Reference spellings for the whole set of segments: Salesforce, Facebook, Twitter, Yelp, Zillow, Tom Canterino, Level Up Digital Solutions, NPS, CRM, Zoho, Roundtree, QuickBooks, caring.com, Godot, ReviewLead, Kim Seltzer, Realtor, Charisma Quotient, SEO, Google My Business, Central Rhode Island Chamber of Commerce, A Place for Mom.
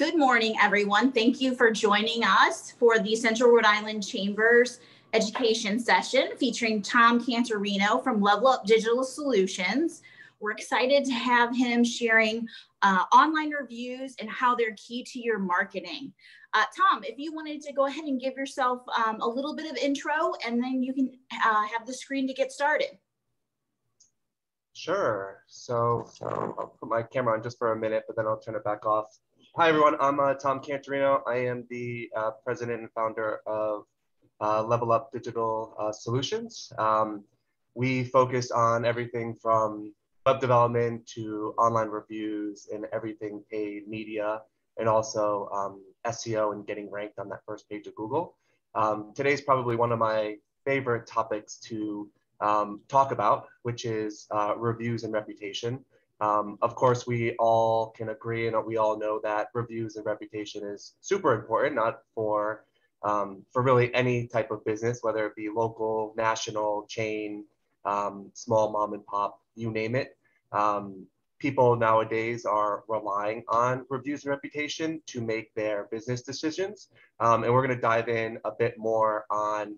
Good morning, everyone. Thank you for joining us for the Central Rhode Island Chamber's education session featuring Tom Canterino from Level Up Digital Solutions. We're excited to have him sharing online reviews and how they're key to your marketing. Tom, if you wanted to go ahead and give yourself a little bit of intro, and then you can have the screen to get started. Sure. So I'll put my camera on just for a minute, but then I'll turn it back off. Hi, everyone. I'm Tom Canterino. I am the president and founder of Level Up Digital Solutions. We focus on everything from web development to online reviews and everything paid media, and also SEO and getting ranked on that first page of Google. Today's probably one of my favorite topics to talk about, which is reviews and reputation. Of course, we all can agree and we all know that reviews and reputation is super important, not for really any type of business, whether it be local, national, chain, small mom and pop, you name it. People nowadays are relying on reviews and reputation to make their business decisions. And we're going to dive in a bit more on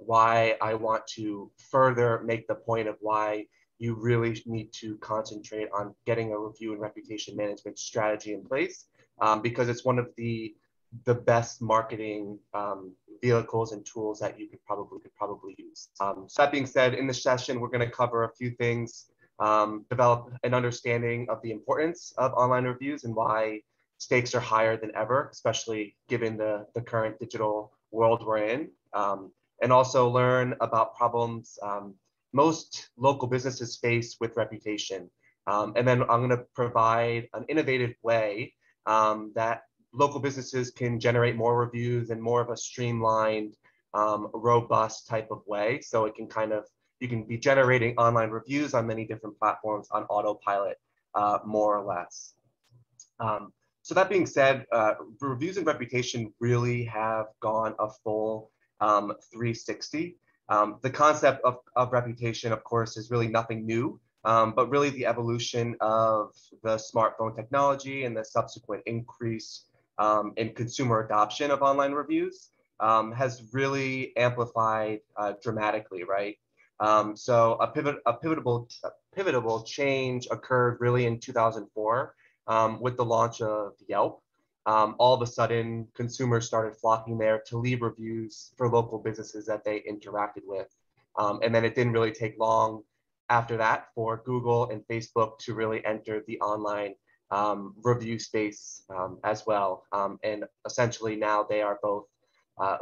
why I want to further make the point of why you really need to concentrate on getting a review and reputation management strategy in place, because it's one of the best marketing vehicles and tools that you could probably use. So that being said, in this session, we're going to cover a few things, develop an understanding of the importance of online reviews and why stakes are higher than ever, especially given the current digital world we're in, and also learn about problems most local businesses face with reputation. And then I'm going to provide an innovative way that local businesses can generate more reviews in more of a streamlined, robust type of way. So it can you can be generating online reviews on many different platforms on autopilot, more or less. So that being said, reviews and reputation really have gone a full 360. The concept of reputation, of course, is really nothing new, but really the evolution of the smartphone technology and the subsequent increase in consumer adoption of online reviews has really amplified dramatically, right? So a pivotal change occurred really in 2004 with the launch of Yelp. All of a sudden, consumers started flocking there to leave reviews for local businesses that they interacted with. And then it didn't really take long after that for Google and Facebook to really enter the online review space as well. And essentially now they are both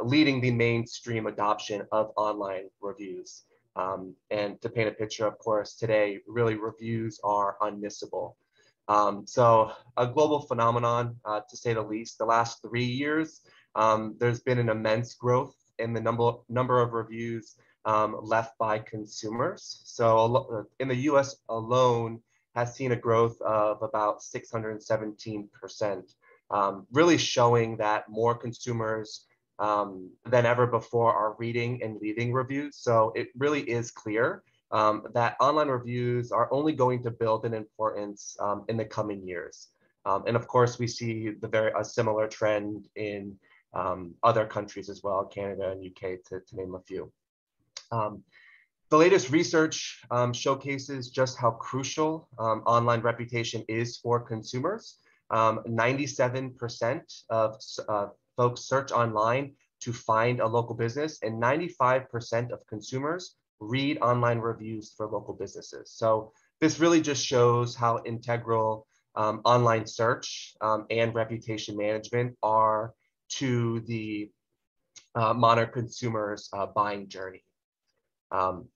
leading the mainstream adoption of online reviews. And to paint a picture, of course, today, really reviews are unmissable. So a global phenomenon, to say the least. The last 3 years, there's been an immense growth in the number of reviews left by consumers. So in the US alone has seen a growth of about 617%, really showing that more consumers than ever before are reading and leaving reviews. So it really is clear that online reviews are only going to build in importance in the coming years. And of course, we see a similar trend in other countries as well, Canada and UK, to name a few. The latest research showcases just how crucial online reputation is for consumers. 97% of folks search online to find a local business, and 95% of consumers read online reviews for local businesses. So this really just shows how integral online search and reputation management are to the modern consumer's buying journey.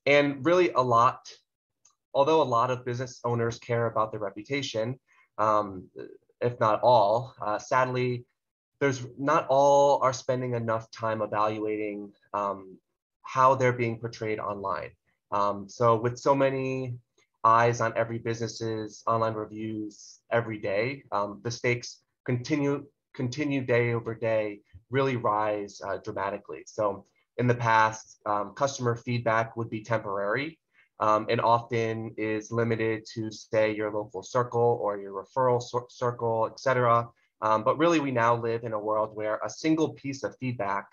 And really although a lot of business owners care about their reputation, if not all, sadly, not all are spending enough time evaluating how they're being portrayed online. So with so many eyes on every business's online reviews every day, the stakes continue day over day, really rise dramatically. So in the past, customer feedback would be temporary. and often is limited to, say, your local circle or your referral circle, et cetera. But really, we now live in a world where a single piece of feedback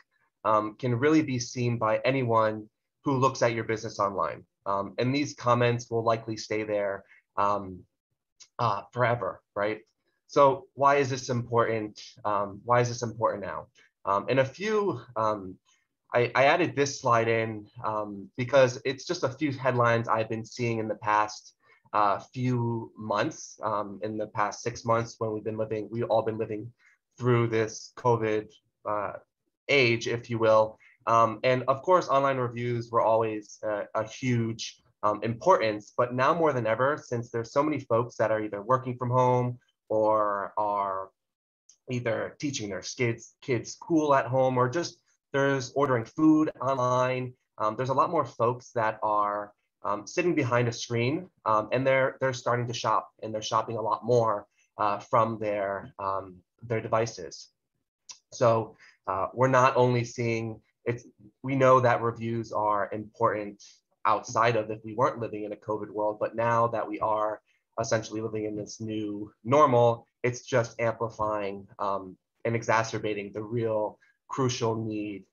can really be seen by anyone who looks at your business online. And these comments will likely stay there forever, right? So why is this important? Why is this important now? And a few, I added this slide in because it's just a few headlines I've been seeing in the past few months, in the past 6 months when we've all been living through this COVID age, if you will. And of course, online reviews were always a huge importance, but now more than ever, since there's so many folks that are either working from home or are either teaching their kids school at home, or just there's ordering food online. There's a lot more folks that are sitting behind a screen, and they're starting to shop, and they're shopping a lot more from their devices. So we're not only seeing, we know that reviews are important outside of if we weren't living in a COVID world, but now that we are essentially living in this new normal, it's just amplifying and exacerbating the real crucial need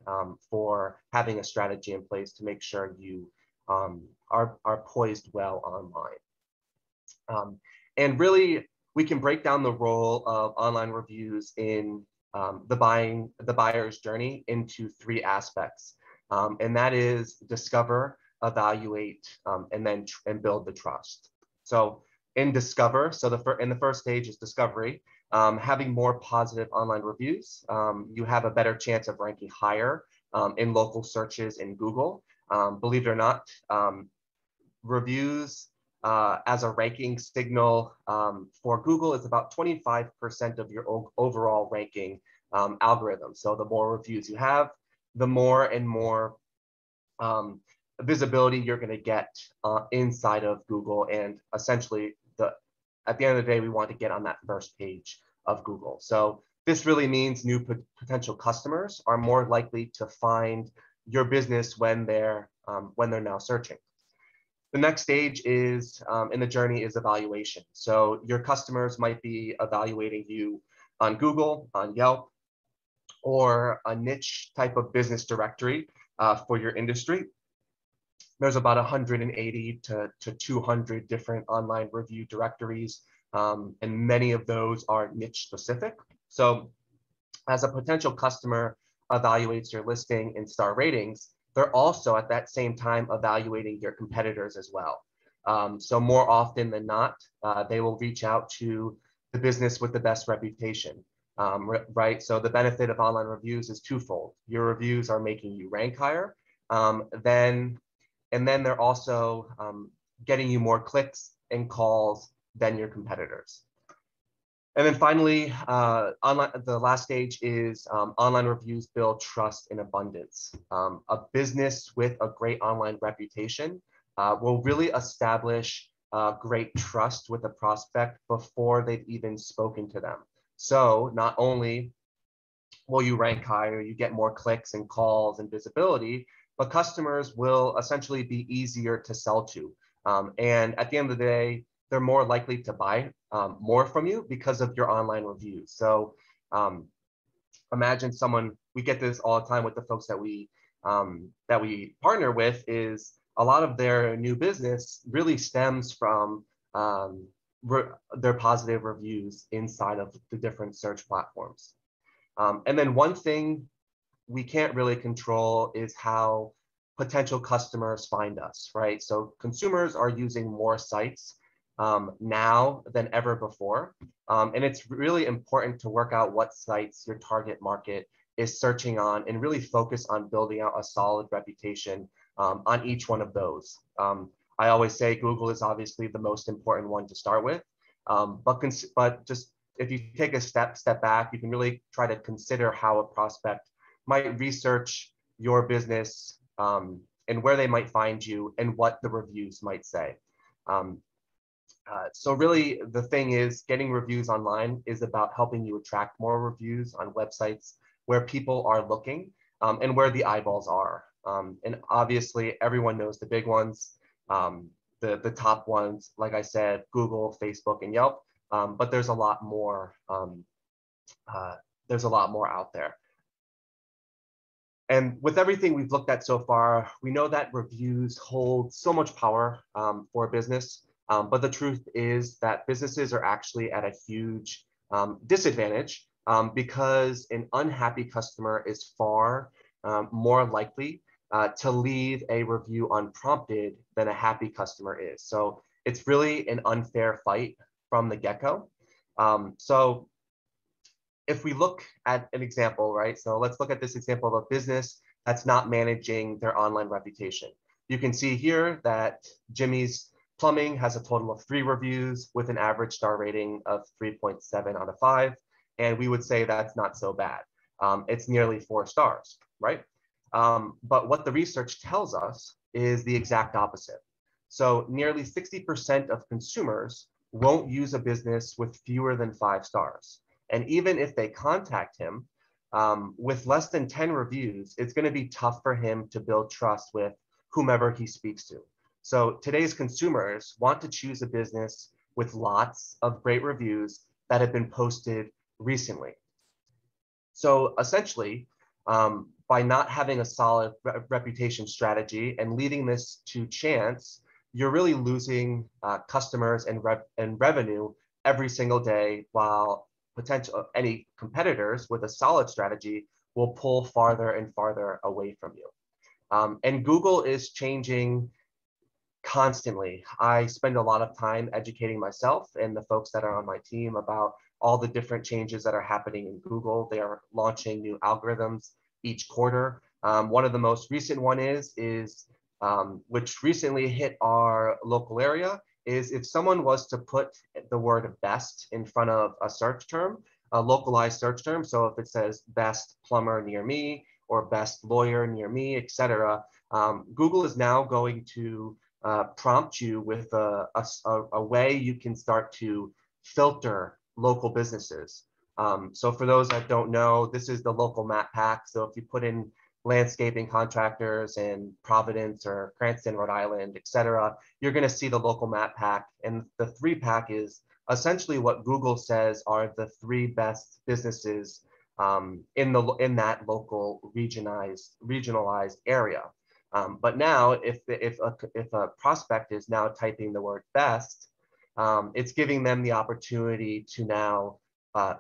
for having a strategy in place to make sure you are poised well online. And really, we can break down the role of online reviews in the buyer's journey into three aspects. And that is discover, evaluate, and then build the trust. So in discover, so the first stage is discovery. Having more positive online reviews, you have a better chance of ranking higher in local searches in Google. Believe it or not, reviews as a ranking signal for Google is about 25% of your overall ranking algorithm. So the more reviews you have, the more and more visibility you're going to get inside of Google, and essentially at the end of the day, we want to get on that first page of Google. So this really means new potential customers are more likely to find your business when they're now searching. The next stage is in the journey is evaluation. So your customers might be evaluating you on Google, on Yelp, or a niche type of business directory for your industry. There's about 180 to 200 different online review directories, and many of those are niche specific. So as a potential customer evaluates your listing and star ratings, they're also at that same time evaluating your competitors as well. So more often than not, they will reach out to the business with the best reputation, right? So the benefit of online reviews is twofold. Your reviews are making you rank higher, and then they're also getting you more clicks and calls than your competitors. And then finally, the last stage is online reviews build trust in abundance. A business with a great online reputation will really establish great trust with a prospect before they've even spoken to them. So not only will you rank higher, you get more clicks and calls and visibility, but customers will essentially be easier to sell to. And at the end of the day, they're more likely to buy more from you because of your online reviews. So imagine someone, we get this all the time with the folks that we partner with, is a lot of their new business really stems from their positive reviews inside of the different search platforms. And then one thing we can't really control is how potential customers find us, right? So consumers are using more sites now than ever before. And it's really important to work out what sites your target market is searching on and really focus on building out a solid reputation on each one of those. I always say Google is obviously the most important one to start with, but just if you take a step back, you can really try to consider how a prospect might research your business and where they might find you and what the reviews might say. So really the thing is, getting reviews online is about helping you attract more reviews on websites where people are looking and where the eyeballs are. And obviously everyone knows the big ones, The top ones, like I said, Google, Facebook, and Yelp, but there's a lot more. There's a lot more out there. And with everything we've looked at so far, we know that reviews hold so much power for a business, but the truth is that businesses are actually at a huge disadvantage because an unhappy customer is far more likely to leave a review unprompted than a happy customer is. So it's really an unfair fight from the get-go. So if we look at an example, right? So let's look at this example of a business that's not managing their online reputation. You can see here that Jimmy's Plumbing has a total of 3 reviews with an average star rating of 3.7 out of 5. And we would say that's not so bad. It's nearly 4 stars, right? But what the research tells us is the exact opposite. So nearly 60% of consumers won't use a business with fewer than 5 stars. And even if they contact him with less than 10 reviews, it's going to be tough for him to build trust with whomever he speaks to. So today's consumers want to choose a business with lots of great reviews that have been posted recently. So essentially, by not having a solid reputation strategy and leaving this to chance, you're really losing customers and revenue every single day, while any competitors with a solid strategy will pull farther and farther away from you. And Google is changing constantly. I spend a lot of time educating myself and the folks that are on my team about all the different changes that are happening in Google. They are launching new algorithms each quarter. One of the most recent one is which recently hit our local area, is if someone was to put the word best in front of a search term, a localized search term, so if it says best plumber near me or best lawyer near me, etc., Google is now going to prompt you with a way you can start to filter local businesses. So for those that don't know, this is the local map pack. So if you put in landscaping contractors in Providence or Cranston, Rhode Island, etc., you're going to see the local map pack. And the 3 pack is essentially what Google says are the 3 best businesses in that local regionalized area. But now, if a prospect is now typing the word best, it's giving them the opportunity to now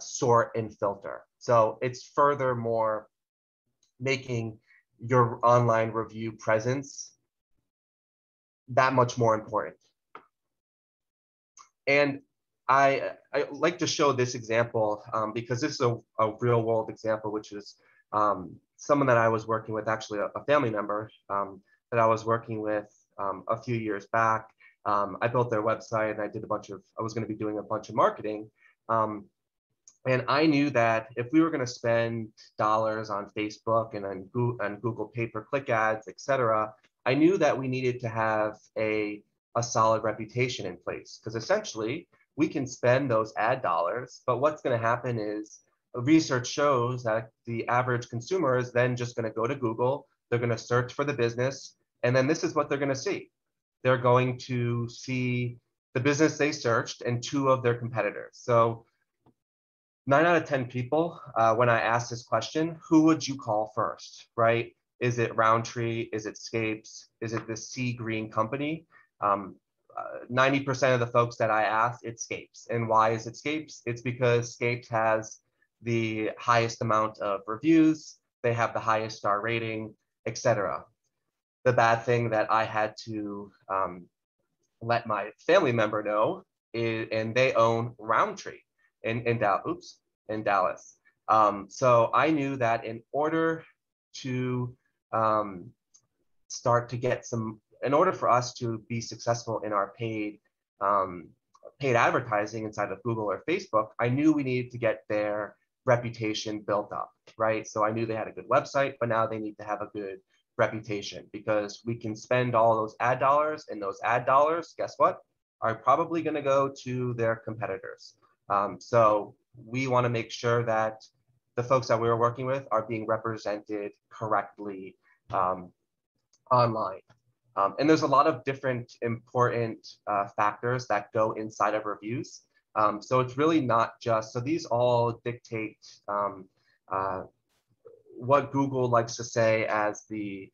sort and filter. So it's furthermore making your online review presence that much more important. And I like to show this example because this is a real world example, which is someone that I was working with, actually a family member that I was working with a few years back. I built their website and I was gonna be doing a bunch of marketing. And I knew that if we were going to spend dollars on Facebook and on Google pay-per-click ads, etc., I knew that we needed to have a solid reputation in place, because essentially we can spend those ad dollars, but what's going to happen is research shows that the average consumer is then just going to go to Google, they're going to search for the business, and then this is what they're going to see. They're going to see the business they searched and 2 of their competitors. So 9 out of 10 people, when I asked this question, who would you call first, right? Is it Roundtree? Is it Scapes? Is it the Sea Green Company? 90% of the folks that I asked, it's Scapes. And why is it Scapes? It's because Scapes has the highest amount of reviews. They have the highest star rating, etc. The bad thing that I had to let my family member know is, and they own Roundtree in Dallas. So I knew that in order to in order for us to be successful in our paid advertising inside of Google or Facebook, I knew we needed to get their reputation built up, right? So I knew they had a good website, but now they need to have a good reputation, because we can spend all those ad dollars, and those ad dollars, guess what, are probably gonna go to their competitors. So we want to make sure that the folks that we were working with are being represented correctly online. And there's a lot of different important factors that go inside of reviews. So it's really not just, so these all dictate what Google likes to say as the,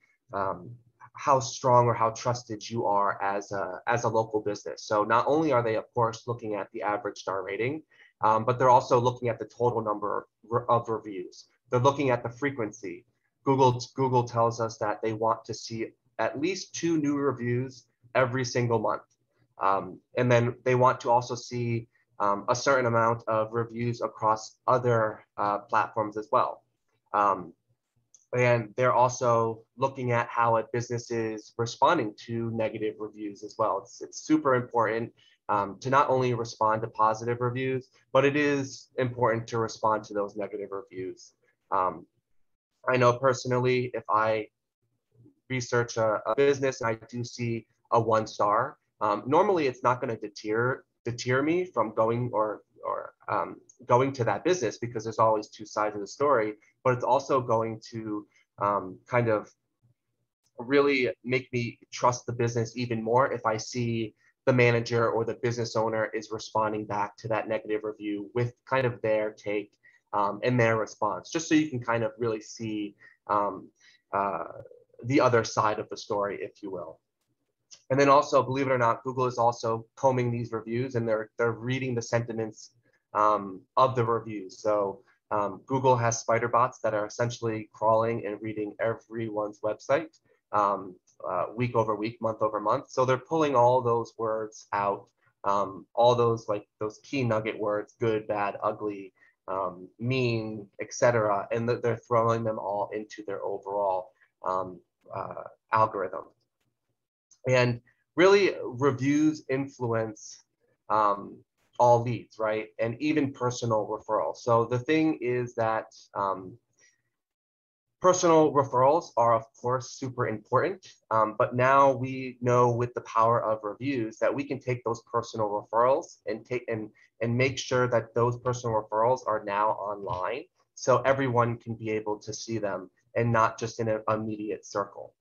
how strong or how trusted you are as a local business. So not only are they, of course, looking at the average star rating, but they're also looking at the total number of reviews. They're looking at the frequency. Google tells us that they want to see at least 2 new reviews every single month. And then they want to also see a certain amount of reviews across other platforms as well. And they're also looking at how a business is responding to negative reviews as well. It's super important to not only respond to positive reviews, but it is important to respond to those negative reviews. I know personally, if I research a business and I do see a 1-star, normally it's not going to deter me from going or going to that business, because there's always 2 sides of the story, but it's also going to kind of really make me trust the business even more if I see the manager or the business owner is responding back to that negative review with kind of their take and their response, just so you can kind of really see the other side of the story, if you will. And then also, believe it or not, Google is also combing these reviews, and they're reading the sentiments of the reviews. So Google has spider bots that are essentially crawling and reading everyone's website week over week, month over month. So they're pulling all those words out, all those like those key nugget words, good, bad, ugly, mean, etc., and they're throwing them all into their overall algorithm. And really, reviews influence all leads, right? And even personal referrals. So the thing is that personal referrals are, of course, super important. But now we know with the power of reviews that we can take those personal referrals and make sure that those personal referrals are now online, so everyone can be able to see them and not just in an immediate circle.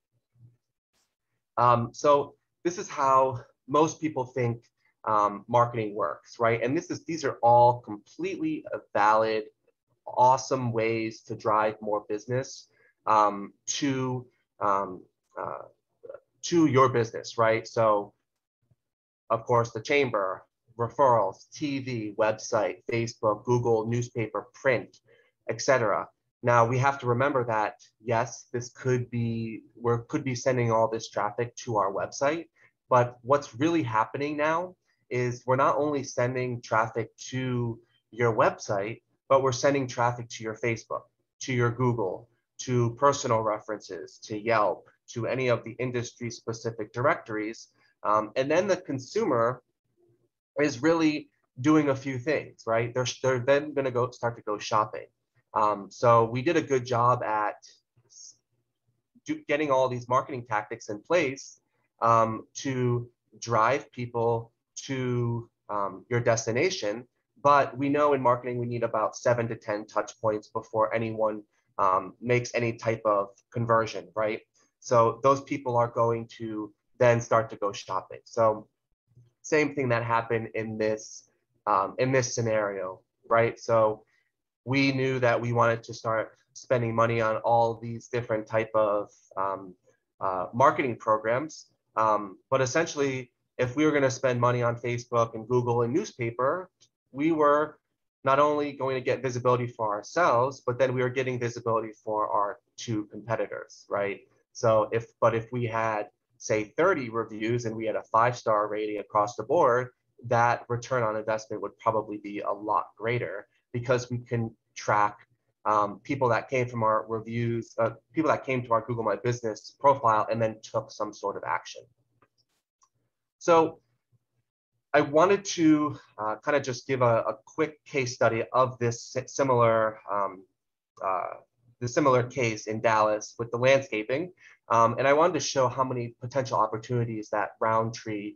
So this is how most people think marketing works, right? And these are all completely valid, awesome ways to drive more business to your business, right? So, of course, the chamber, referrals, TV, website, Facebook, Google, newspaper, print, etc. Now we have to remember that, yes, this could be, we could be sending all this traffic to our website, but what's really happening now is we're not only sending traffic to your website, but we're sending traffic to your Facebook, to your Google, to personal references, to Yelp, to any of the industry specific directories. And then the consumer is really doing a few things, right? They're then gonna start to go shopping. So we did a good job at getting all these marketing tactics in place to drive people to your destination. But we know in marketing, we need about 7 to 10 touch points before anyone makes any type of conversion, right? So those people are going to then start to go shopping. So same thing that happened in this scenario, right? So we knew that we wanted to start spending money on all these different type of marketing programs. But essentially, if we were gonna spend money on Facebook and Google and newspaper, we were not only going to get visibility for ourselves, but then we were getting visibility for our 2 competitors, right? So if we had, say, 30 reviews and we had a 5-star rating across the board, that return on investment would probably be a lot greater, because we can track people that came from our reviews, people that came to our Google My Business profile and then took some sort of action. So I wanted to kind of just give a quick case study of this similar, case in Dallas with the landscaping. And I wanted to show how many potential opportunities that Roundtree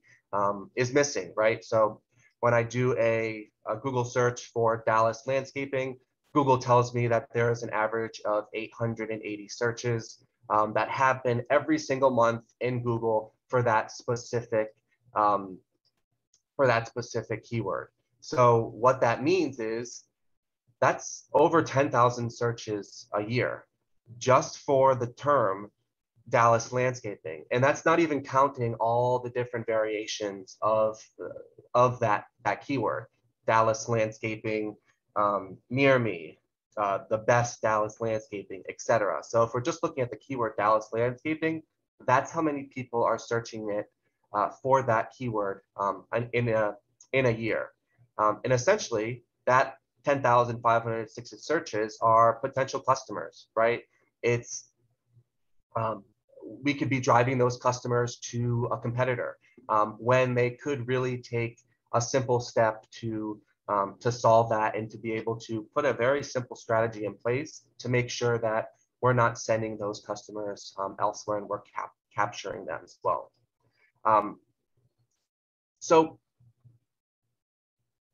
is missing, right? So when I do a Google search for Dallas landscaping, Google tells me that there is an average of 880 searches that happen every single month in Google for that specific keyword. So what that means is that's over 10,000 searches a year just for the term Dallas landscaping. And that's not even counting all the different variations of that keyword, Dallas landscaping, near me, the best Dallas landscaping, etc. So if we're just looking at the keyword Dallas landscaping, that's how many people are searching it for that keyword in a year. And essentially that 10,560 searches are potential customers, right? It's, we could be driving those customers to a competitor when they could really take a simple step to solve that and to be able to put a very simple strategy in place to make sure that we're not sending those customers elsewhere and we're capturing them as well. So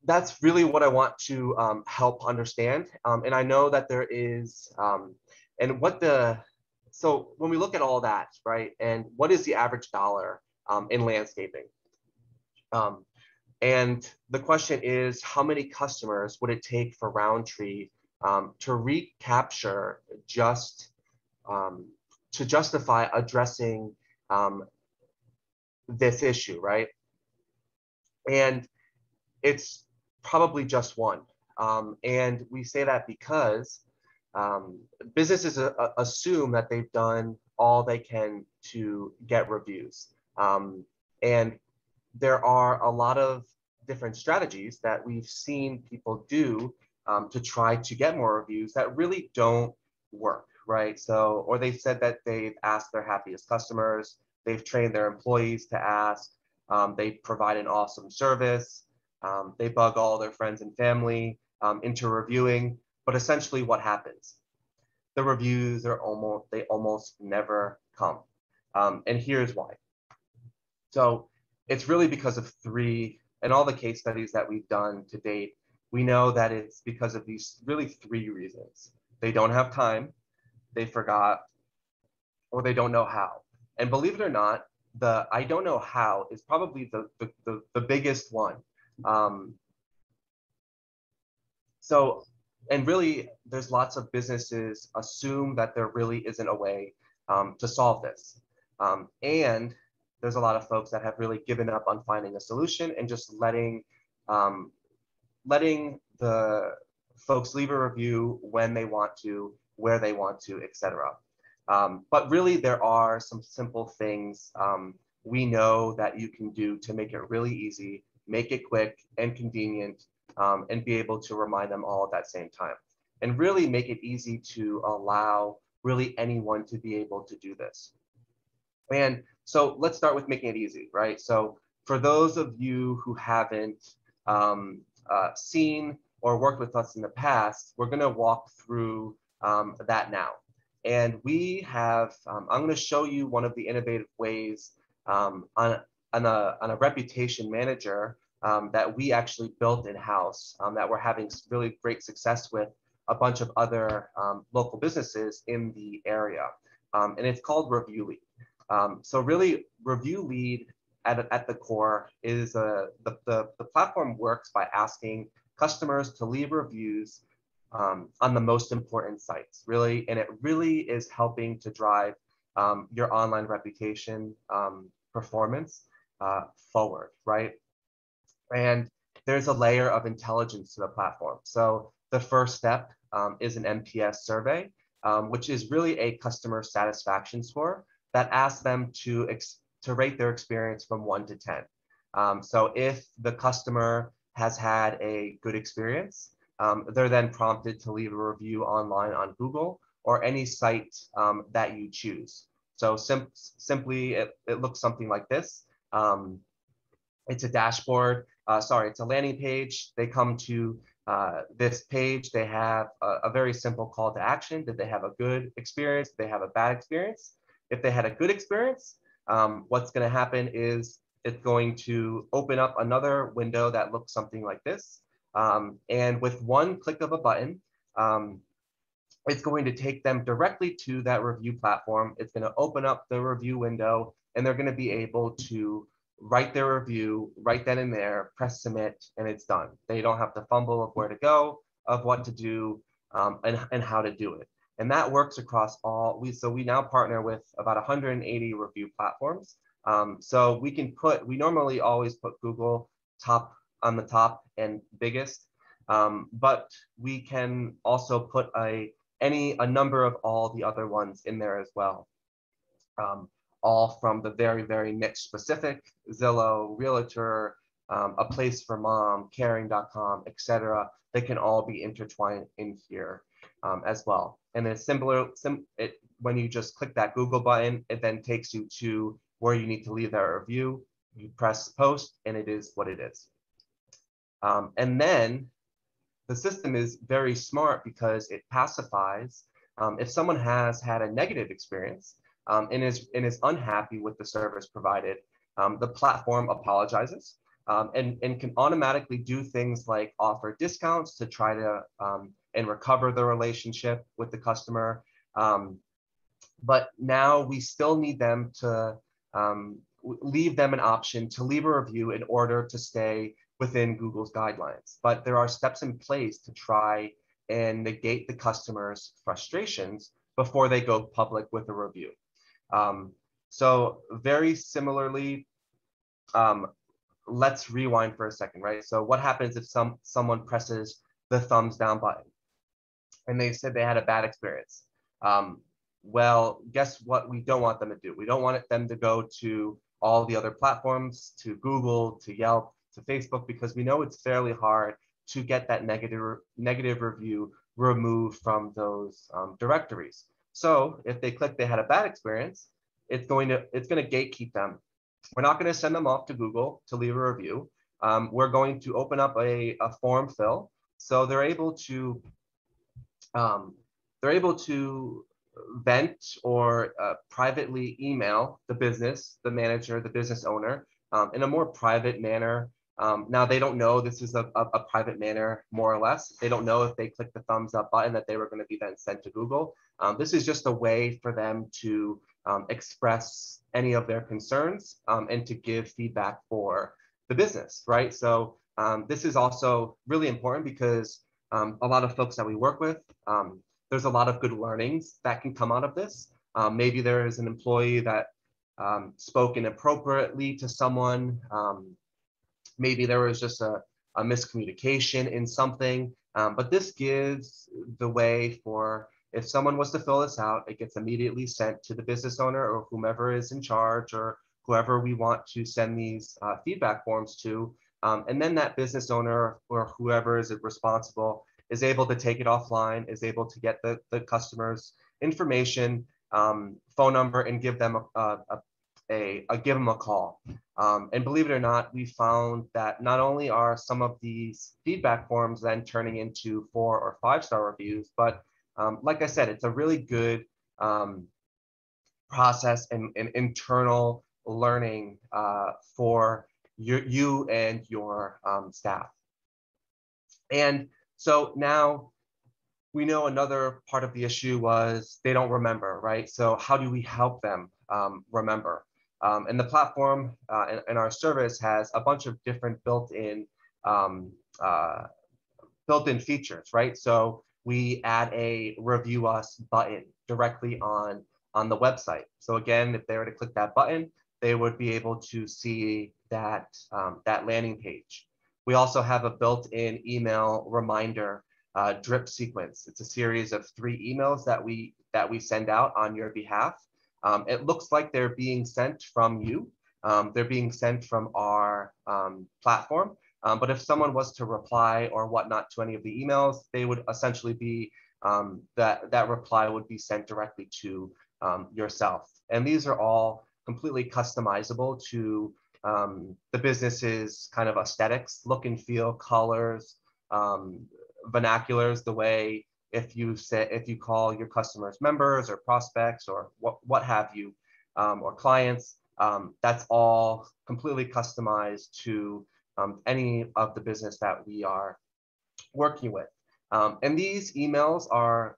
that's really what I want to help understand. And I know that there is, so when we look at all that, right, and what is the average dollar in landscaping? And the question is, how many customers would it take for Roundtree to recapture just to justify addressing this issue, right? And it's probably just one. And we say that because businesses assume that they've done all they can to get reviews. And there are a lot of different strategies that we've seen people do to try to get more reviews that really don't work, right? So, or they've said that they've asked their happiest customers, they've trained their employees to ask, they provide an awesome service, they bug all their friends and family into reviewing. But essentially what happens? The reviews are almost never come. And here's why. So it's really because of three, and all the case studies that we've done to date, we know that it's because of these really three reasons. They don't have time, they forgot, or they don't know how. And believe it or not, the I don't know how is probably the biggest one. And really, there's lots of businesses assume that there really isn't a way to solve this. And there's a lot of folks that have really given up on finding a solution and just letting the folks leave a review when they want to, where they want to, etc. But really, there are some simple things we know that you can do to make it really easy, make it quick and convenient, and be able to remind them all at that same time, and really make it easy to allow really anyone to be able to do this. And so let's start with making it easy, right? So for those of you who haven't seen or worked with us in the past, we're going to walk through that now. And we have, I'm going to show you one of the innovative ways on a reputation manager that we actually built in-house that we're having really great success with a bunch of other local businesses in the area. And it's called ReviewLead. So really, ReviewLead at the core is the platform works by asking customers to leave reviews on the most important sites, really. And it really is helping to drive your online reputation performance forward, right? And there's a layer of intelligence to the platform. So the first step is an NPS survey, which is really a customer satisfaction score that asks them to rate their experience from 1 to 10. So if the customer has had a good experience, they're then prompted to leave a review online on Google or any site that you choose. So simply, it looks something like this. It's a dashboard. It's a landing page. They come to this page. They have a very simple call to action. Did they have a good experience? Did they have a bad experience? If they had a good experience, what's going to happen is it's going to open up another window that looks something like this. And with one click of a button, it's going to take them directly to that review platform. It's going to open up the review window and they're going to be able to write their review, write that in there, press submit, and it's done. They don't have to fumble of where to go, of what to do, and how to do it. And that works across all, so we now partner with about 180 review platforms. So we can put, we normally always put Google on the top and biggest, but we can also put a number of all the other ones in there as well. All from the very, very niche specific, Zillow, Realtor, A Place for Mom, caring.com, etc. They can all be intertwined in here as well. And then when you just click that Google button, it then takes you to where you need to leave that review. You press post and it is what it is. And then the system is very smart because it pacifies. If someone has had a negative experience and is unhappy with the service provided, the platform apologizes and can automatically do things like offer discounts to try to and recover the relationship with the customer. But now we still need them to leave them an option to leave a review in order to stay within Google's guidelines. But there are steps in place to try and negate the customer's frustrations before they go public with a review. So very similarly, let's rewind for a second, right? So what happens if someone presses the thumbs down button and they said they had a bad experience? Well, guess what we don't want them to do? We don't want them to go to all the other platforms, to Google, to Yelp, to Facebook, because we know it's fairly hard to get that negative review removed from those directories. So if they click they had a bad experience, it's going to gatekeep them. We're not going to send them off to Google to leave a review. We're going to open up a form fill, so they're able to vent or privately email the business, the manager, the business owner, in a more private manner. Now they don't know this is a private manner, more or less. They don't know if they click the thumbs up button that they were going to be then sent to Google. This is just a way for them to express any of their concerns and to give feedback for the business, right? So this is also really important because a lot of folks that we work with, there's a lot of good learnings that can come out of this. Maybe there is an employee that spoke inappropriately to someone. Maybe there was just a miscommunication in something, but this gives the way for, if someone was to fill this out, it gets immediately sent to the business owner or whomever is in charge or whoever we want to send these feedback forms to. And then that business owner or whoever is responsible is able to take it offline, is able to get the customer's information, phone number, and give them a call. And believe it or not, we found that not only are some of these feedback forms then turning into 4- or 5-star reviews, but like I said, it's a really good process and internal learning for you and your staff. And so now we know another part of the issue was they don't remember, right? So how do we help them remember? And the platform and our service has a bunch of different built-in features, right? So we add a review us button directly on the website. So again, if they were to click that button, they would be able to see that, that landing page. We also have a built-in email reminder drip sequence. It's a series of 3 emails that we send out on your behalf. It looks like they're being sent from you. They're being sent from our platform. But if someone was to reply or whatnot to any of the emails, they would essentially be, that reply would be sent directly to yourself. And these are all completely customizable to the business's kind of aesthetics, look and feel, colors, vernaculars, the way if you call your customers members or prospects or what have you, or clients, that's all completely customized to any of the business that we are working with. And these emails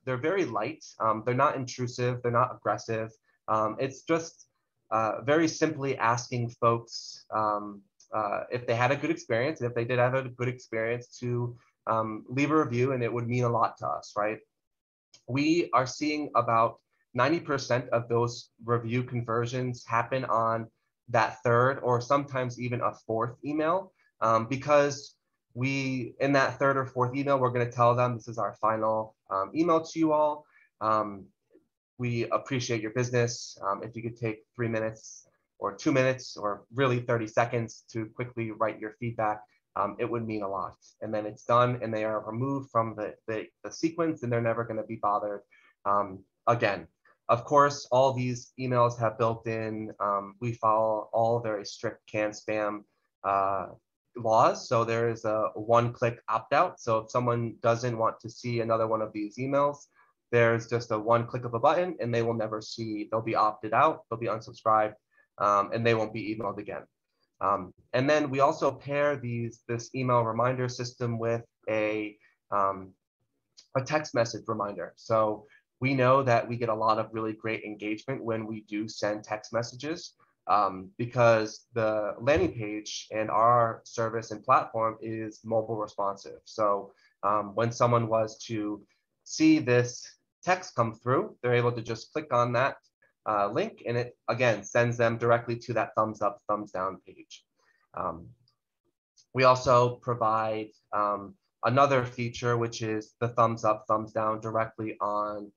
they're very light. They're not intrusive. They're not aggressive. It's just very simply asking folks if they had a good experience, if they did have a good experience, to leave a review, and it would mean a lot to us, right? We are seeing about 90% of those review conversions happen on that third or sometimes even a fourth email, because we, in that third or fourth email, we're going to tell them this is our final email to you all. We appreciate your business. If you could take 3 minutes or 2 minutes or really 30 seconds to quickly write your feedback, it would mean a lot. And then it's done and they are removed from the sequence, and they're never going to be bothered again. Of course, all these emails have built in, we follow all very strict can spam laws. So there is a one-click opt-out. So if someone doesn't want to see another one of these emails, there's just a one click of a button and they will never see, they'll be opted out, they'll be unsubscribed, and they won't be emailed again. And then we also pair this email reminder system with a text message reminder. So we know that we get a lot of really great engagement when we do send text messages, because the landing page and our service and platform is mobile responsive. So when someone was to see this text come through, they're able to just click on that link, and it again sends them directly to that thumbs up, thumbs down page. We also provide another feature, which is the thumbs up, thumbs down directly on,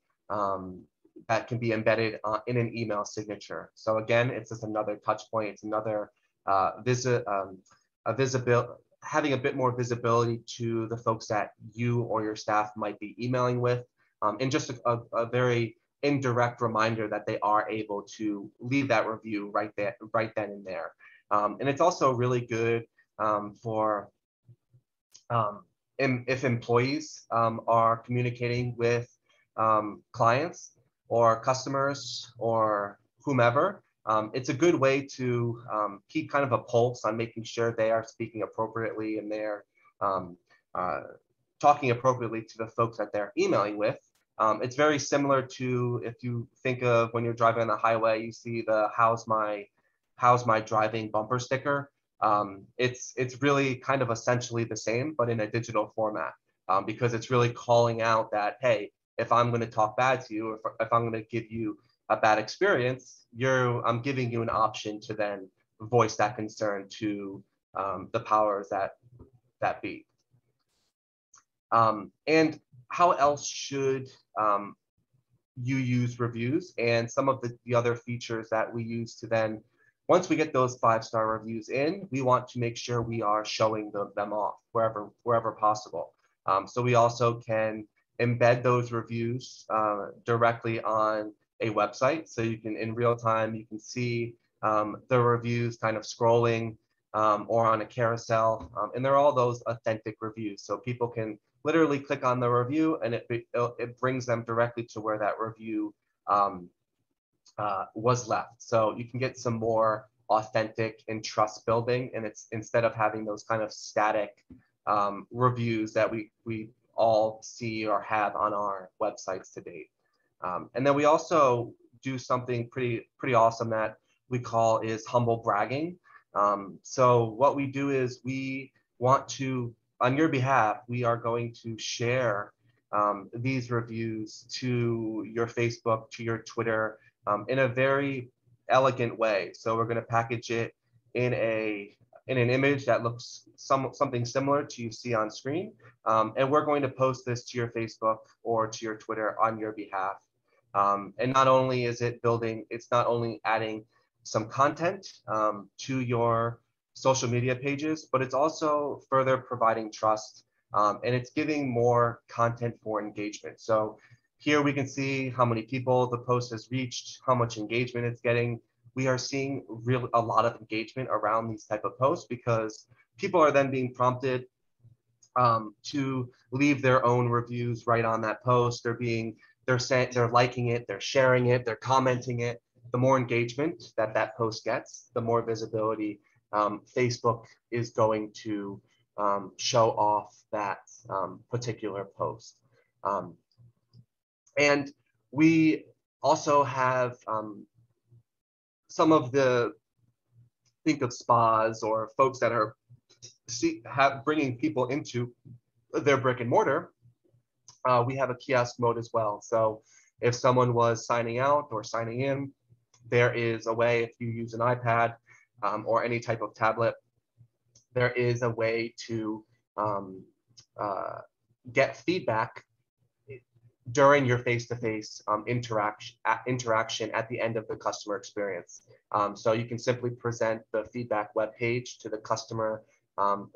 that can be embedded in an email signature. So again, it's just another touch point. It's another having a bit more visibility to the folks that you or your staff might be emailing with, and just a very indirect reminder that they are able to leave that review right there, right then and there. And it's also really good for if employees are communicating with clients or customers or whomever. It's a good way to keep kind of a pulse on making sure they are speaking appropriately and they're talking appropriately to the folks that they're emailing with. It's very similar to, if you think of when you're driving on the highway, you see the how's my driving bumper sticker. It's really kind of essentially the same, but in a digital format, because it's really calling out that, hey, if I'm going to talk bad to you, or if I'm going to give you a bad experience, I'm giving you an option to then voice that concern to the powers that be. And how else should you use reviews, and some of the other features that we use to then, once we get those 5-star reviews in, we want to make sure we are showing them off wherever possible. So we also can embed those reviews directly on a website. So you can, in real time, you can see the reviews kind of scrolling or on a carousel. And they're all those authentic reviews. So people can literally click on the review and it brings them directly to where that review was left. So you can get some more authentic and trust building. And it's instead of having those kind of static reviews that we all see or have on our websites to date. And then we also do something pretty awesome that we call is humble bragging. So what we do is we want to, on your behalf, we are going to share these reviews to your Facebook, to your Twitter, in a very elegant way. So we're going to package it in an image that looks something similar to you see on screen. And we're going to post this to your Facebook or to your Twitter on your behalf. And not only is it building, it's not only adding some content to your social media pages, but it's also further providing trust, and it's giving more content for engagement. So here we can see how many people the post has reached, how much engagement it's getting. We are seeing a lot of engagement around these type of posts, because people are then being prompted to leave their own reviews right on that post. They're liking it, they're sharing it, they're commenting it. The more engagement that post gets, the more visibility Facebook is going to show off that particular post. And we also have some of the, think of spas or folks that are bringing people into their brick and mortar, we have a kiosk mode as well. So if someone was signing out or signing in, there is a way, if you use an iPad or any type of tablet, there is a way to get feedback during your face-to-face interaction at the end of the customer experience. So you can simply present the feedback webpage to the customer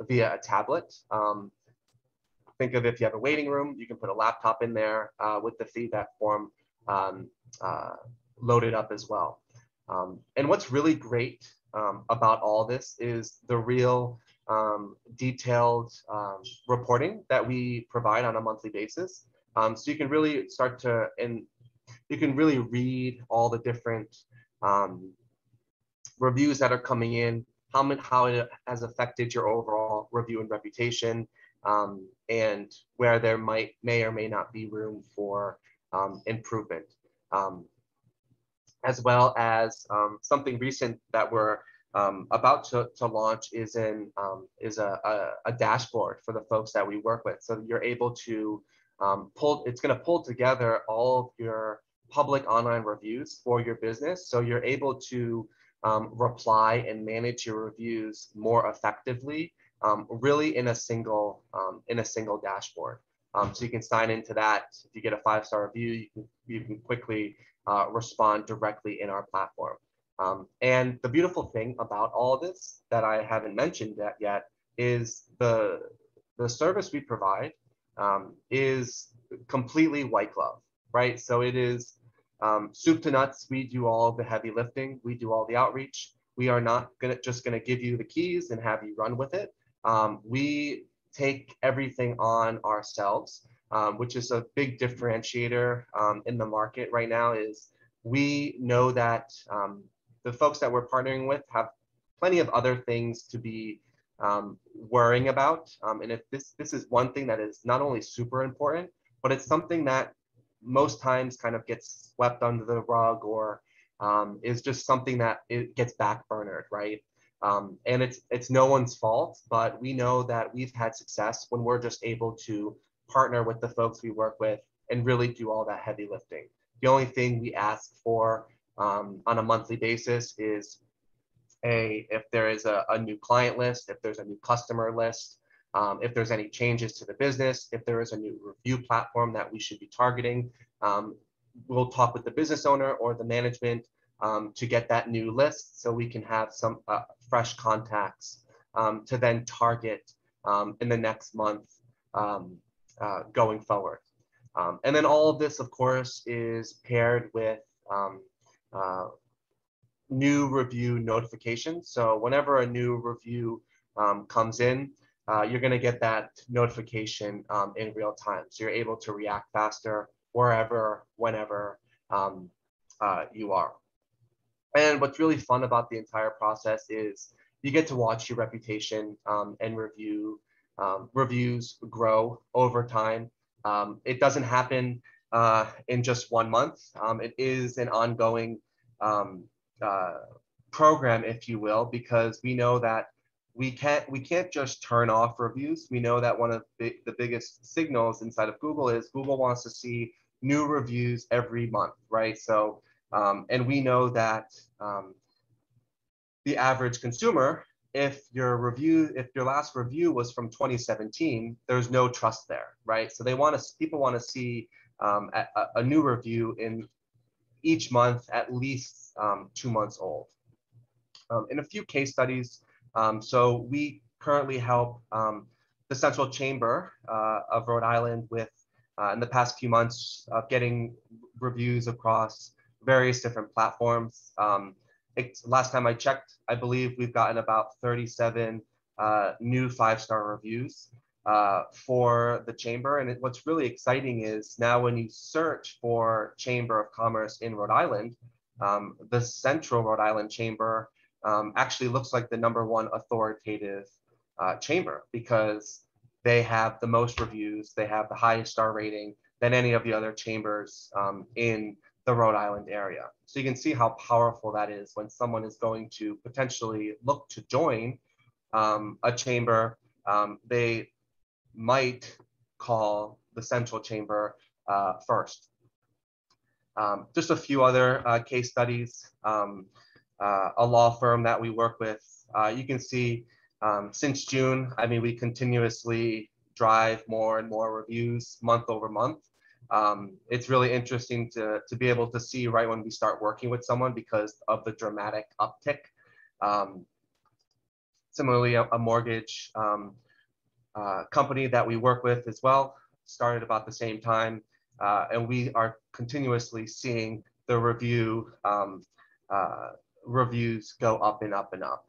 via a tablet. Think of if you have a waiting room, you can put a laptop in there with the feedback form loaded up as well. And what's really great about all this is the real detailed reporting that we provide on a monthly basis. So you can really start to, and you can really read all the different reviews that are coming in, how it has affected your overall review and reputation, and where there may or may not be room for improvement. As well as something recent that we're about to launch is a dashboard for the folks that we work with. So you're able to it's going to pull together all of your public online reviews for your business. So you're able to reply and manage your reviews more effectively, really in a single dashboard. So you can sign into that. If you get a 5-star review, you can quickly respond directly in our platform. And the beautiful thing about all this that I haven't mentioned yet is the service we provide is completely white glove, right? So it is soup to nuts. We do all the heavy lifting. We do all the outreach. We are not just gonna give you the keys and have you run with it. We take everything on ourselves, which is a big differentiator in the market right now. Is we know that the folks that we're partnering with have plenty of other things to be worrying about, and if this is one thing that is not only super important, but it's something that most times kind of gets swept under the rug, or is just something that it gets backburnered, right? And it's no one's fault, but we know that we've had success when we're just able to partner with the folks we work with and really do all that heavy lifting. The only thing we ask for on a monthly basis is if there is a new client list, if there's a new customer list, if there's any changes to the business, if there is a new review platform that we should be targeting, we'll talk with the business owner or the management to get that new list, so we can have some fresh contacts to then target in the next month going forward. And then all of this, of course, is paired with new review notifications. So whenever a new review comes in, you're going to get that notification in real time. So you're able to react faster wherever, whenever you are. And what's really fun about the entire process is you get to watch your reputation and reviews grow over time. It doesn't happen in just 1 month. It is an ongoing program, if you will, because we know that we can't just turn off reviews. We know that one of the biggest signals inside of Google is Google wants to see new reviews every month, right? So, and we know that the average consumer, if your last review was from 2017, there's no trust there, right? So people want to see a new review in each month, at least 2 months old. In a few case studies, so we currently help the Central Chamber of Rhode Island with, in the past few months, of getting reviews across various different platforms. Last time I checked, I believe we've gotten about 37 new 5-star reviews for the chamber. And what's really exciting is now when you search for Chamber of Commerce in Rhode Island, the Central Rhode Island Chamber actually looks like the #1 authoritative chamber, because they have the most reviews, they have the highest star rating than any of the other chambers in the Rhode Island area. So you can see how powerful that is when someone is going to potentially look to join a chamber. They might call the central chamber first. Just a few other case studies. A law firm that we work with, you can see since June, I mean, we continuously drive more and more reviews month over month. It's really interesting to be able to see right when we start working with someone because of the dramatic uptick. Similarly, a mortgage company that we work with as well started about the same time, and we are continuously seeing the reviews go up and up and up.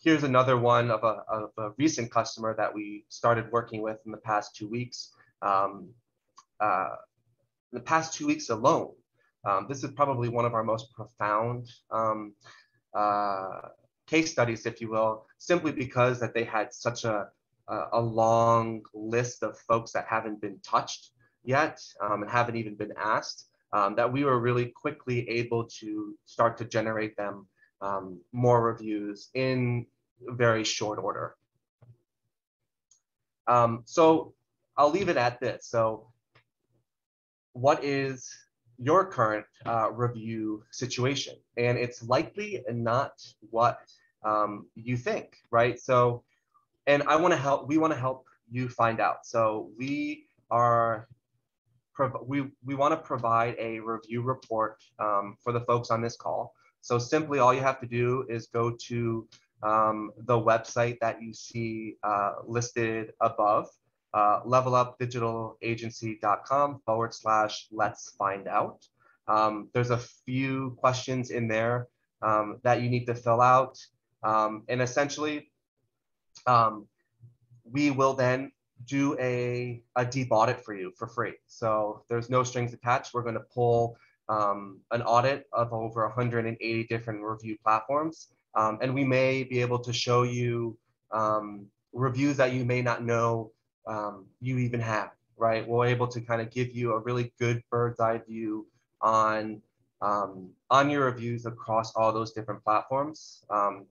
Here's another one of a recent customer that we started working with in the past 2 weeks. The past 2 weeks alone, this is probably one of our most profound case studies, if you will, simply because that they had such a long list of folks that haven't been touched yet and haven't even been asked, that we were really quickly able to start to generate them more reviews in very short order. So I'll leave it at this. So what is your current review situation? And it's likely not what you think, right? So, and I want to help, we want to help you find out. So we are, we want to provide a review report for the folks on this call. So simply all you have to do is go to the website that you see listed above, levelupdigitalagency.com/let's-find-out. There's a few questions in there that you need to fill out. And essentially, we will then do a deep audit for you for free. So there's no strings attached. We're going to pull an audit of over 180 different review platforms. And we may be able to show you reviews that you may not know you even have, right? We're able to kind of give you a really good bird's eye view on your reviews across all those different platforms, and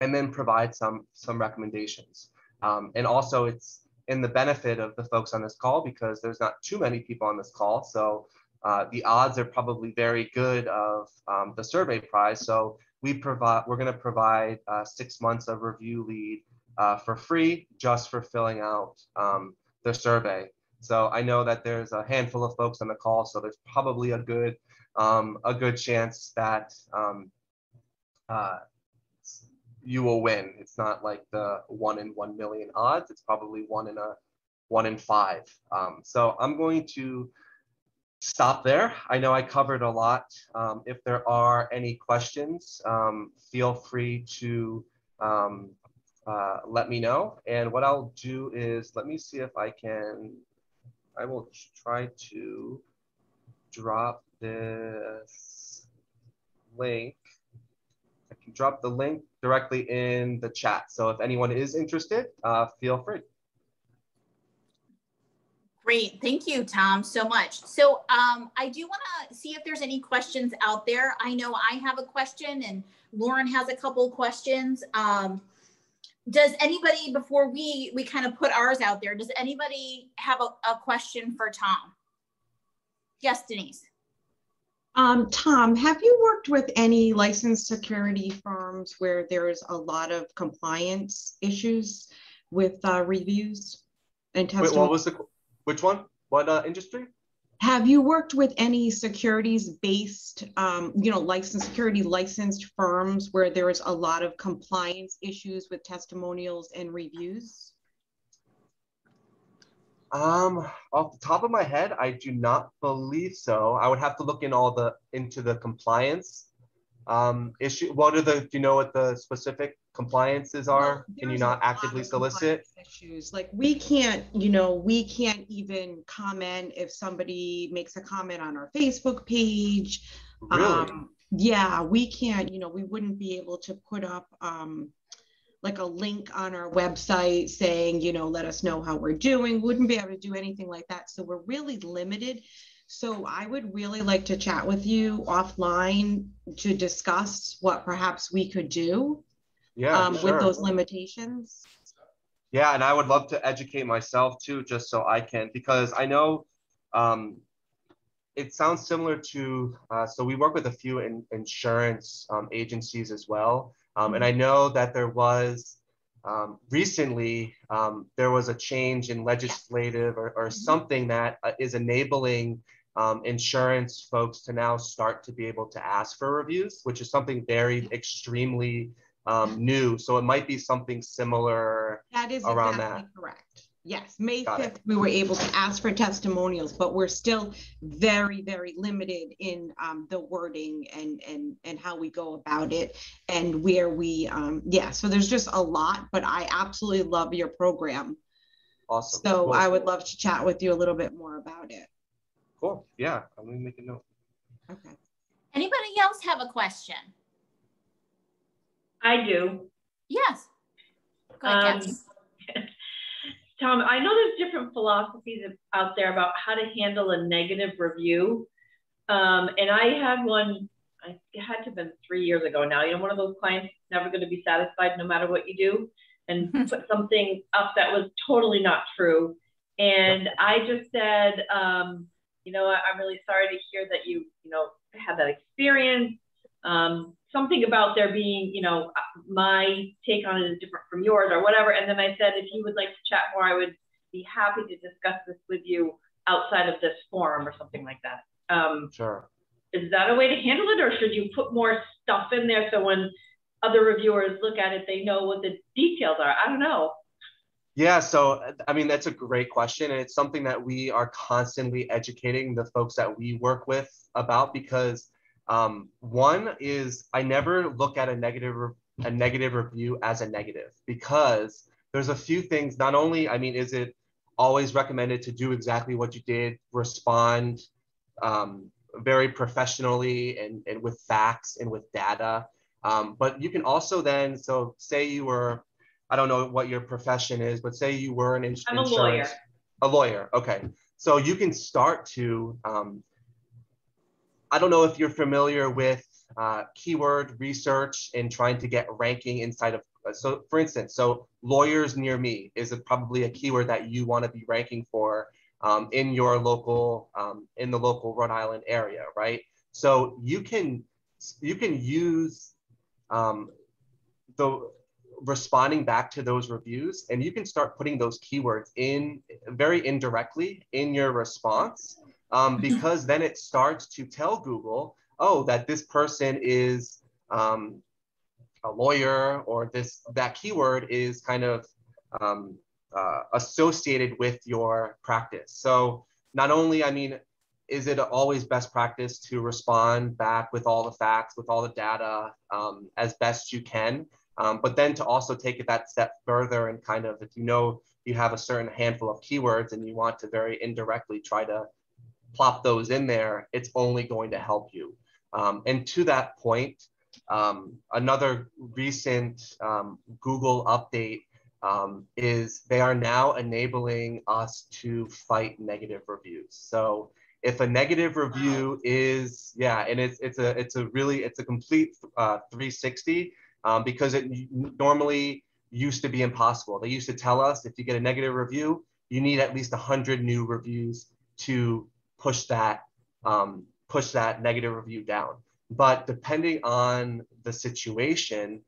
then provide some recommendations. And also it's in the benefit of the folks on this call because there's not too many people on this call. So the odds are probably very good of the survey prize. So we're going to provide 6 months of ReviewLead for free just for filling out the survey. So I know that there's a handful of folks on the call, so there's probably a good chance that you will win. It's not like the 1 in 1 million odds. It's probably 1 in 5. So I'm going to stop there. I know I covered a lot. If there are any questions, feel free to let me know. And what I'll do is, let me see if I can, I will try to drop this link. I can drop the link directly in the chat. So if anyone is interested, feel free. Great, thank you, Tom, so much. So I do want to see if there's any questions out there. I know I have a question and Lauren has a couple questions. Does anybody, before we kind of put ours out there, does anybody have a question for Tom? Yes, Denise. Tom, have you worked with any licensed security firms where there's a lot of compliance issues with reviews and testimony? Wait, what was the... Which one? What industry? Have you worked with any securities-based, you know, security-licensed firms where there is a lot of compliance issues with testimonials and reviews? Off the top of my head, I do not believe so. I would have to look in into the compliance issue. Do you know what the specific compliances are? Can you not actively solicit issues? Like we can't, you know, we can't even comment if somebody makes a comment on our Facebook page. Really? Yeah, we can't, you know, we wouldn't be able to put up like a link on our website saying, you know, let us know how we're doing. Wouldn't be able to do anything like that. So we're really limited. So I would really like to chat with you offline to discuss what perhaps we could do with those limitations. Yeah, and I would love to educate myself too, just so I can, because I know it sounds similar to, so we work with a few insurance agencies as well. And I know that there was, recently, there was a change in legislative or something that is enabling insurance folks to now start to be able to ask for reviews, which is something very extremely new. So it might be something similar around that. That is exactly correct. Yes, May 5th, we were able to ask for testimonials, but we're still very, very limited in the wording and how we go about it and where we, so there's just a lot, but I absolutely love your program. Awesome. So cool. I would love to chat with you a little bit more about it. Cool, yeah, I'm gonna make a note. Okay. Anybody else have a question? I do. Yes. Go ahead, Tom, I know there's different philosophies out there about how to handle a negative review. And I had one, I had to have been 3 years ago now, you know, one of those clients never going to be satisfied no matter what you do, and put something up that was totally not true. And I just said, you know, I'm really sorry to hear that you know, had that experience. Something about there being, you know, my take on it is different from yours or whatever. And then I said, if you would like to chat more, I would be happy to discuss this with you outside of this forum or something like that. Sure. Is that a way to handle it, or should you put more stuff in there so when other reviewers look at it, they know what the details are? I don't know. Yeah, so, I mean, that's a great question. And it's something that we are constantly educating the folks that we work with about, because one is I never look at a negative review as a negative, because there's a few things. Not only, I mean, is it always recommended to do exactly what you did, respond very professionally and with facts and with data, but you can also then, so say you were, I don't know what your profession is, but say you were an insurance, a lawyer. Okay, so you can start to I don't know if you're familiar with keyword research and trying to get ranking inside of, so for instance, so lawyers near me is probably a keyword that you want to be ranking for in your local, in the local Rhode Island area, right? So you can use the responding back to those reviews, and you can start putting those keywords in very indirectly in your response. Because then it starts to tell Google, oh, that this person is a lawyer, or that keyword is kind of associated with your practice. So not only, I mean, is it always best practice to respond back with all the facts, with all the data as best you can, but then to also take it that step further and kind of, if you know you have a certain handful of keywords and you want to very indirectly try to plop those in there, it's only going to help you. And to that point, another recent Google update is they are now enabling us to fight negative reviews. So if a negative review is, and it's a complete 360, because it normally used to be impossible. They used to tell us if you get a negative review, you need at least 100 new reviews to push that negative review down. But depending on the situation,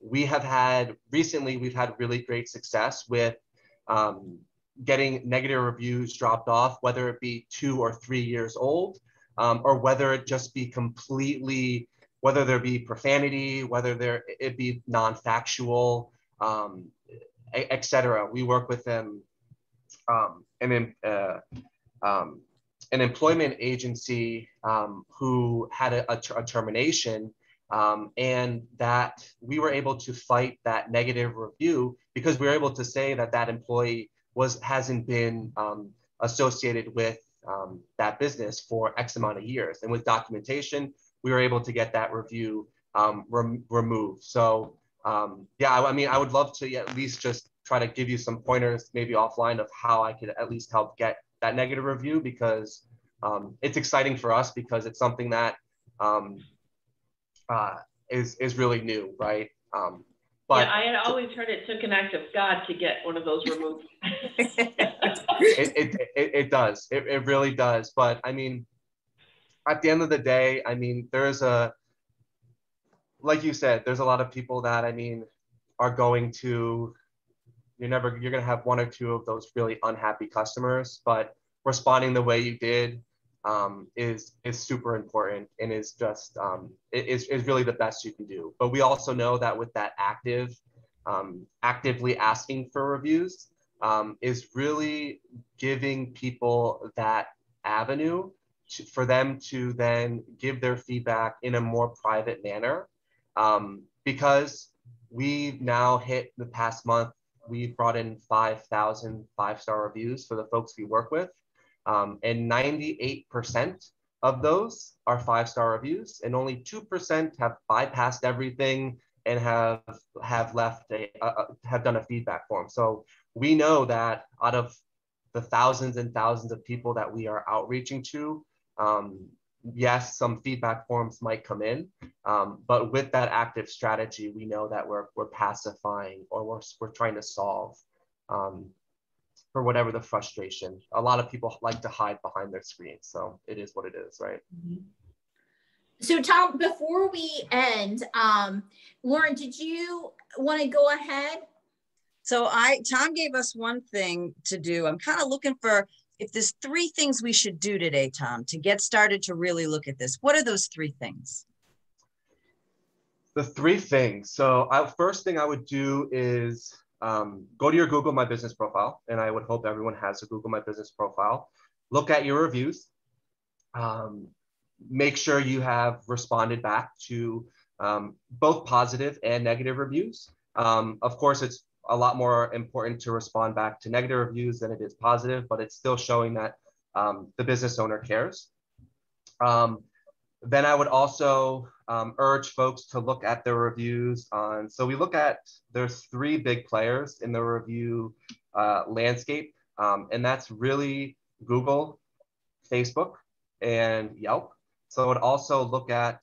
we've had really great success with getting negative reviews dropped off, whether it be 2 or 3 years old, or whether it just be completely, whether there be profanity, whether it be non-factual, et cetera. We work with them, an employment agency who had a termination, and that we were able to fight that negative review because we were able to say that employee hasn't been associated with that business for X amount of years. And with documentation, we were able to get that review removed. So I mean, I would love to at least just try to give you some pointers maybe offline of how I could at least help get that negative review, because It's exciting for us because it's something that is really new, right? But yeah, I had always heard it took an act of God to get one of those removed. It does. It really does. But I mean, at the end of the day, I mean, there's a, like you said, there's a lot of people that, I mean, are going to, you're going to have one or two of those really unhappy customers, but responding the way you did is super important and is just, is really the best you can do. But we also know that with that actively asking for reviews is really giving people that avenue for them to then give their feedback in a more private manner, because we've now hit the past month, we've brought in 5,000 five-star reviews for the folks we work with. And 98% of those are five-star reviews, and only 2% have bypassed everything and have left have done a feedback form. So we know that out of the thousands and thousands of people that we are outreaching to, yes, some feedback forms might come in, but with that active strategy, we know that we're pacifying, or we're trying to solve for whatever the frustration. A lot of people like to hide behind their screen, so it is what it is, right? Mm-hmm. So Tom, before we end, Lauren, did you want to go ahead? So Tom gave us one thing to do. I'm kind of looking for, if there's three things we should do today, Tom, to get started to really look at this, what are those three things? The three things. So first thing I would do is go to your Google My Business profile. And I would hope everyone has a Google My Business profile. Look at your reviews. Make sure you have responded back to both positive and negative reviews. Of course, it's a lot more important to respond back to negative reviews than it is positive, but it's still showing that the business owner cares. Then I would also urge folks to look at their reviews on, so we look at, there's three big players in the review landscape, and that's really Google, Facebook, and Yelp. So I would also look at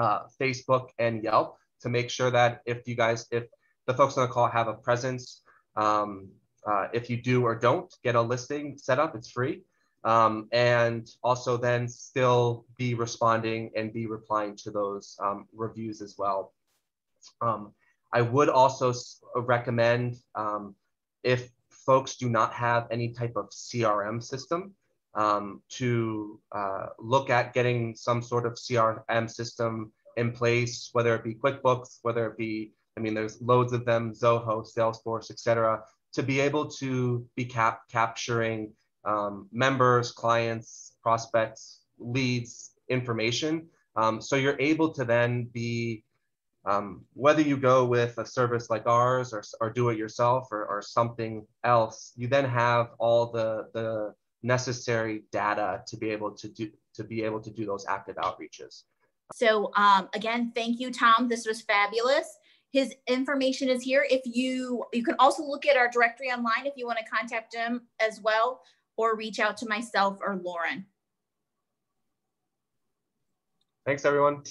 Facebook and Yelp to make sure that if the folks on the call have a presence. If you do or don't, get a listing set up, it's free. And also then still be responding and be replying to those reviews as well. I would also recommend if folks do not have any type of CRM system, to look at getting some sort of CRM system in place, whether it be QuickBooks, whether it be, I mean, there's loads of them, Zoho, Salesforce, et cetera, to be able to be capturing members, clients, prospects, leads, information. So you're able to then be, whether you go with a service like ours or do it yourself or something else, you then have all the necessary data to be able to do those active outreaches. So again, thank you, Tom. This was fabulous. His information is here. If you can also look at our directory online if you want to contact him as well, or reach out to myself or Lauren. Thanks, everyone.